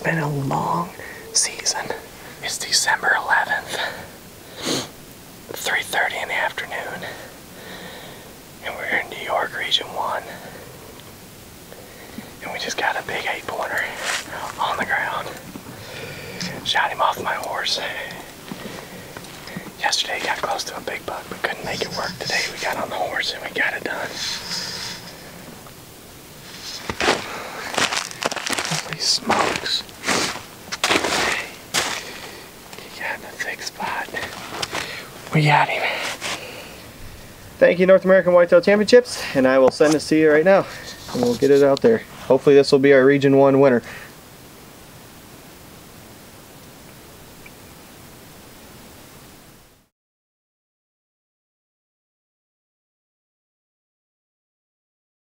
It's been a long season. It's December 11th, 3:30 in the afternoon, and we're in New York Region 1, and we just got a big 8-pointer on the ground. Shot him off my horse. Yesterday got close to a big buck, but couldn't make it work. Today we got on the horse and we got it done. Holy smokes. He got in a thick spot. We got him. Thank you, North American Whitetail Championships, and I will send this to you right now, and we'll get it out there. Hopefully this will be our Region 1 winner.